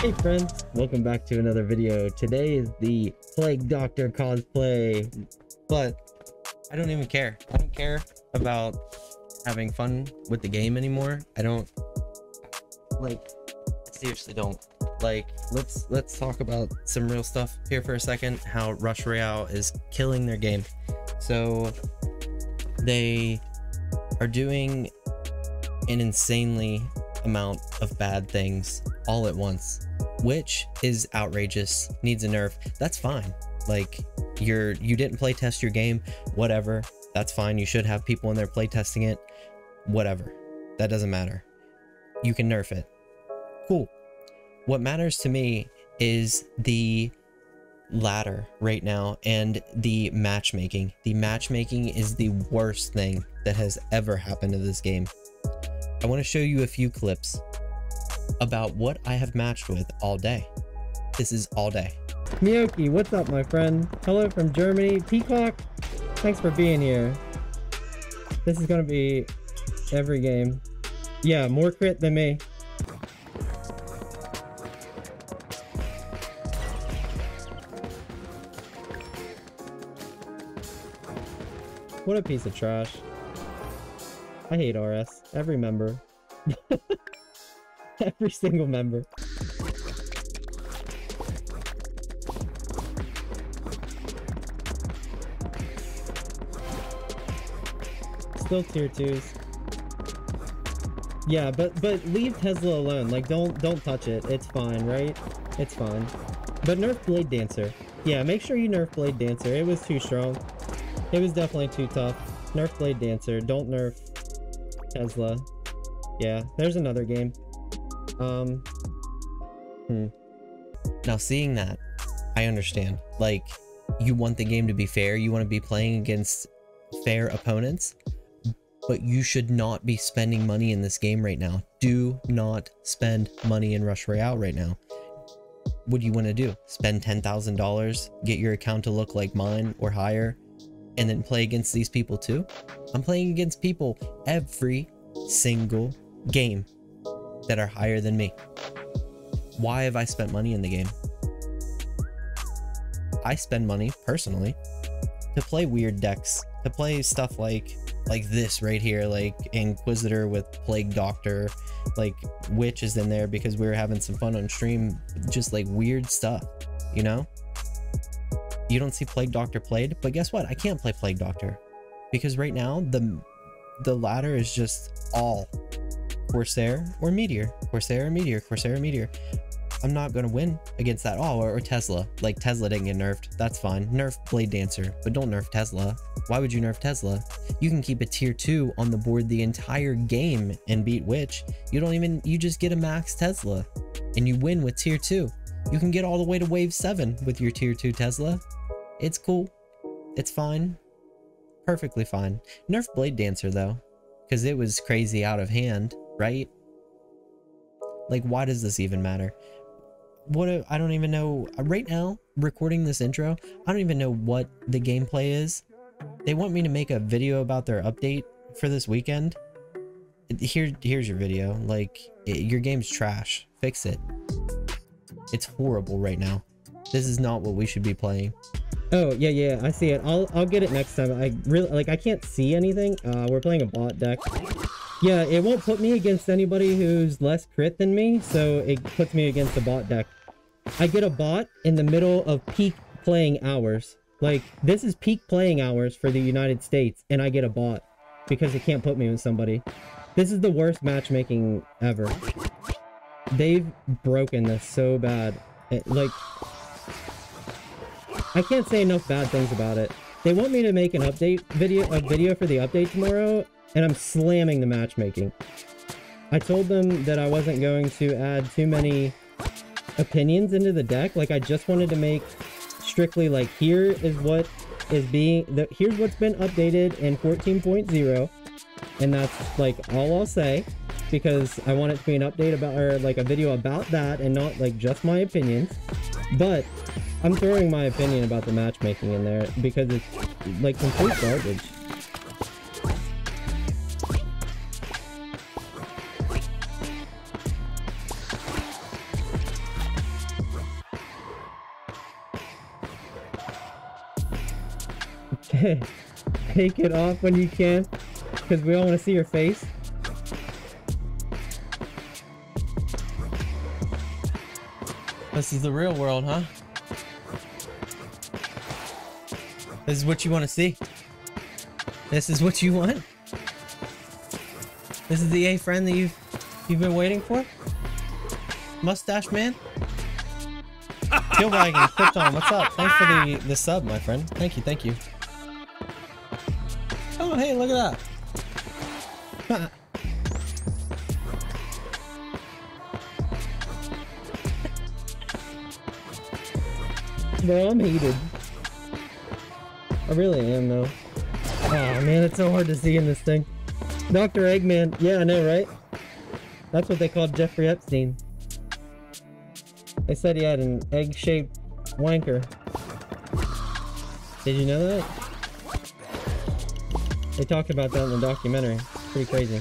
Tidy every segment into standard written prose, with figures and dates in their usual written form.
Hey friends, welcome back to another video. Today is the Plague Doctor cosplay, but I don't even care. I don't care about having fun with the game anymore. I don't, like, I seriously don't. Like, let's talk about some real stuff here for a second. How Rush Royale is killing their game. So they are doing an insanely amount of bad things all at once, which is outrageous, needs a nerf. That's fine. Like, you didn't play test your game, whatever, that's fine. You should have people in there play testing it, whatever, that doesn't matter. You can nerf it, cool. What matters to me is the ladder right now and the matchmaking. The matchmaking is the worst thing that has ever happened to this game. I want to show you a few clips about what I have matched with all day. This is all day. Miyoki, what's up, my friend? Hello from Germany. Peacock, thanks for being here. This is going to be every game. Yeah, more crit than me. What a piece of trash. I hate RS. Every member. Every single member. Still tier 2s. Yeah, but leave Tesla alone. Like, don't touch it. It's fine, right? It's fine. But nerf Blade Dancer. Yeah, make sure you nerf Blade Dancer. It was too strong. It was definitely too tough. Nerf Blade Dancer. Don't nerf Tesla. Yeah, there's another game. Now, seeing that, I understand. Like, you want the game to be fair, you want to be playing against fair opponents, but you should not be spending money in this game right now. Do not spend money in Rush Royale right now. What do you want to do? Spend $10,000, get your account to look like mine or higher, and then play against these people too? I'm playing against people every single game that are higher than me. Why have I spent money in the game? I spend money personally to play weird decks, to play stuff like this right here, like Inquisitor with Plague Doctor, like Witch is in there because we were having some fun on stream, just like weird stuff, you know? You don't see Plague Doctor played, but guess what? I can't play Plague Doctor because right now the ladder is just all Corsair or Meteor, Corsair or Meteor, Corsair or Meteor. I'm not going to win against that all, or Tesla. Like, Tesla didn't get nerfed. That's fine. Nerf Blade Dancer, but don't nerf Tesla. Why would you nerf Tesla? You can keep a tier 2 on the board the entire game and beat Witch. You just get a max Tesla and you win with tier 2. You can get all the way to wave 7 with your tier 2 Tesla. It's cool. It's fine. Perfectly fine. Nerf Blade Dancer though, because it was crazy out of hand, right? Like, why does this even matter? I don't even know. Right now, recording this intro, I don't even know what the gameplay is. They want me to make a video about their update for this weekend. Here's your video. Like, your game's trash. Fix it. It's horrible right now. This is not what we should be playing. Oh, yeah, I see it. I'll get it next time. I really, like, I can't see anything. We're playing a bot deck. Yeah, it won't put me against anybody who's less crit than me, so it puts me against a bot deck. I get a bot in the middle of peak playing hours. Like, this is peak playing hours for the United States, and I get a bot because it can't put me with somebody. This is the worst matchmaking ever. They've broken this so bad. Like, I can't say enough bad things about it. They want me to make an update video, a video for the update tomorrow, and I'm slamming the matchmaking. I told them that I wasn't going to add too many opinions into the deck. Like, I just wanted to make strictly, like, here is what is being, here's what's been updated in 14.0, and that's, like, all I'll say, because I want it to be an update about, or like a video about that and not like just my opinions. But I'm throwing my opinion about the matchmaking in there because it's like complete garbage. Take it off when you can, because we all want to see your face. This is the real world, huh? This is what you want to see. This is what you want. This is the A friend that you've been waiting for. Mustache man. Killwagon, Krypton, what's up? Thanks for the sub, my friend. Thank you, thank you. Oh, hey, look at that. Bro, I'm heated. I really am, though. Oh man, it's so hard to see in this thing. Dr. Eggman, yeah, I know, right? That's what they called Jeffrey Epstein. They said he had an egg-shaped wanker. Did you know that? They talked about that in the documentary. Pretty crazy.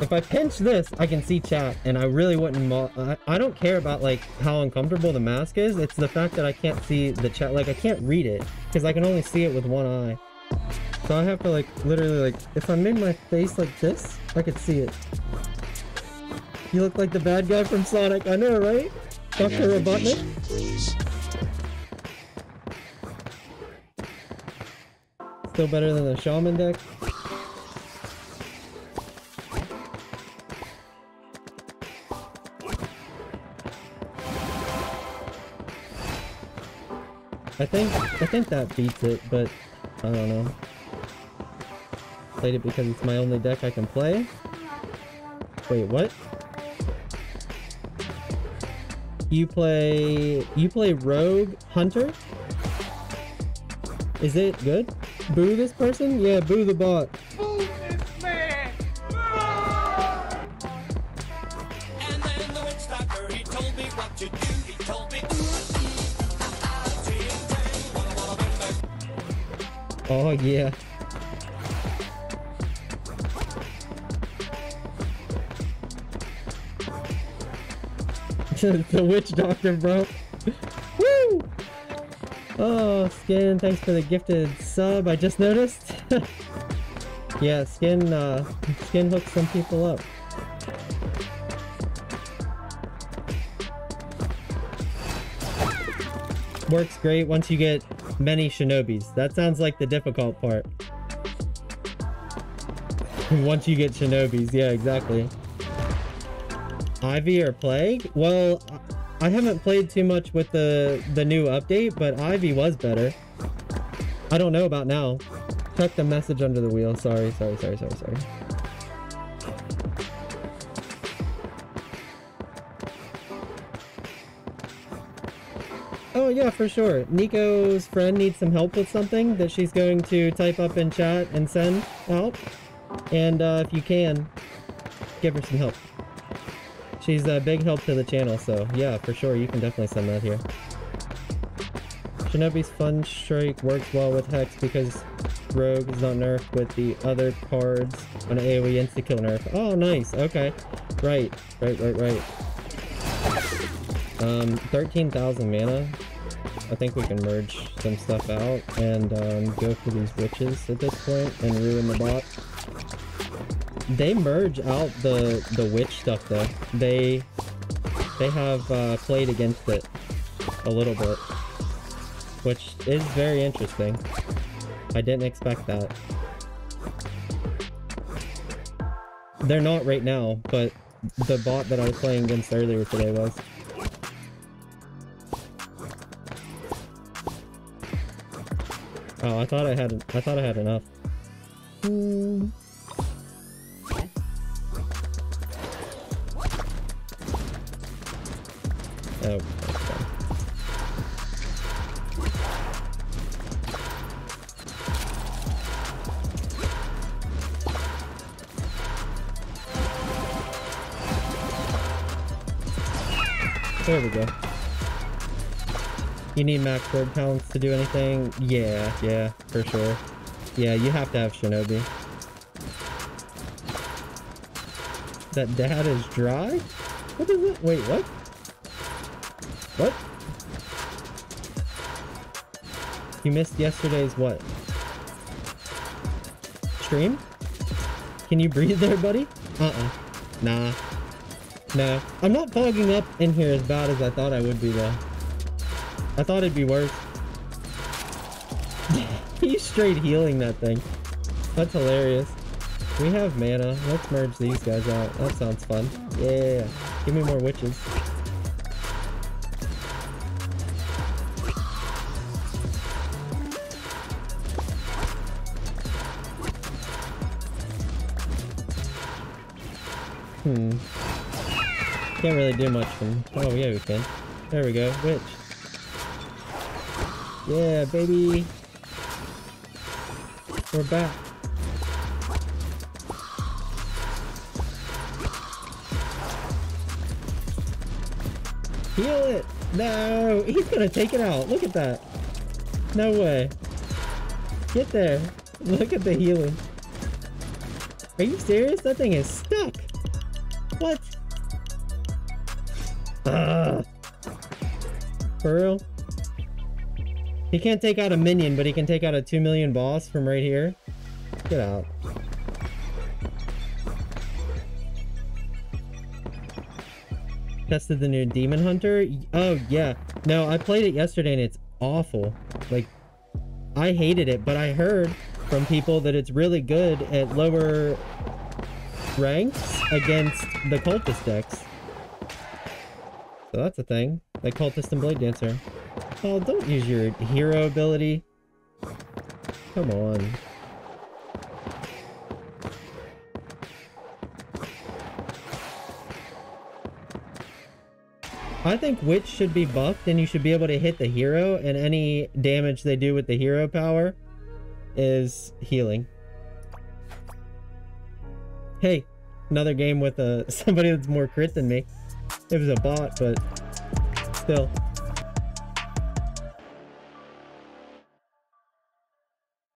If I pinch this, I can see chat, and I really wouldn't. I don't care about like how uncomfortable the mask is. It's the fact that I can't see the chat. Like I can't read it because I can only see it with one eye. So I have to like literally like if I made my face like this, I could see it. You look like the bad guy from Sonic. I know, right? Dr. Robotnik. Still better than the Shaman deck. I think that beats it, but I don't know. Played it because it's my only deck I can play. Wait, what? You play Rogue Hunter? Is it good? Boo this person? Yeah, boo the bot. Boo this man! Boo! And then the witch doctor, he told me what to do. He told me. Oh yeah. The witch doctor, bro. Woo! Oh, Skin, thanks for the gifted sub. I just noticed. Yeah, Skin hooks some people up. Works great once you get many Shinobis. That sounds like the difficult part. Once you get Shinobis, yeah, exactly. Ivy or Plague? Well, I haven't played too much with the new update, but Ivy was better. I don't know about now. Tuck the message under the wheel. Sorry. Oh yeah, for sure. Nico's friend needs some help with something that she's going to type up in chat and send out. And if you can, give her some help. She's a big help to the channel, so yeah, for sure, you can definitely send that here. Shinobi's Fun Strike works well with Hex because Rogue is not nerfed with the other cards on AoE insta-kill nerf. Oh, nice, okay. Right. 13,000 mana. I think we can merge some stuff out and go for these witches at this point and ruin the bot. They merge out the witch stuff though. They have played against it a little bit, which is very interesting. I didn't expect that. They're not right now, but the bot that I was playing against earlier today was. Oh, I thought I had enough. Oh, okay. There we go. You need max bird talents to do anything? Yeah, for sure. Yeah, you have to have Shinobi. That dad is dry? What is it? Wait, what? What? You missed yesterday's what? Stream? Can you breathe there, buddy? Nah. No. I'm not fogging up in here as bad as I thought I would be, though. I thought it'd be worse. He's straight healing that thing. That's hilarious. We have mana. Let's merge these guys out. That sounds fun. Yeah. Give me more witches. Can't really do much from... Oh, yeah, we can. There we go. Witch. Yeah, baby. We're back. Heal it! No! He's gonna take it out. Look at that. No way. Get there. Look at the healing. Are you serious? That thing is stuck. What? For real? He can't take out a minion, but he can take out a 2 million boss from right here. Get out. Tested the new Demon Hunter. Oh yeah. No, I played it yesterday and it's awful. Like, I hated it, but I heard from people that it's really good at lower ranks against the Cultist decks. So that's a thing. Like Cultist and Blade Dancer. Oh, don't use your hero ability. Come on. I think Witch should be buffed and you should be able to hit the hero, and any damage they do with the hero power is healing. Hey, another game with somebody that's more crit than me. It was a bot, but still.